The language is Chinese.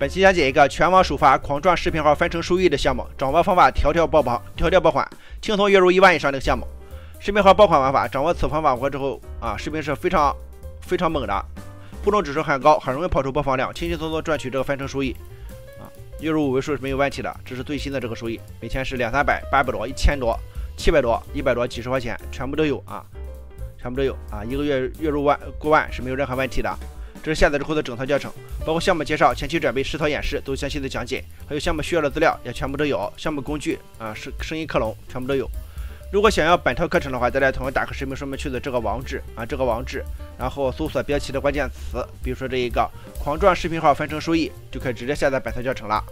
本期讲解一个全网首发狂赚视频号分成收益的项目，掌握方法条条爆款，轻松月入1万以上这个项目。视频号爆款玩法，掌握此方法活之后啊，视频是非常猛的，互动指数很高，很容易跑出播放量，轻轻松松赚取这个分成收益啊，月入5位数是没有问题的。这是最新的这个收益，每天是200、300、800多、1000多、700多、100多、几十块钱全部都有啊，一个月月入过万是没有任何问题的。 这是下载之后的整套教程，包括项目介绍、前期准备、实操演示都详细的讲解，还有项目需要的资料也全部都有，项目工具啊、声音克隆全部都有。如果想要本套课程的话，大家同样打开视频说明区的这个网址啊，然后搜索标题的关键词，比如说这一个"狂赚视频号分成收益"，就可以直接下载本套教程了。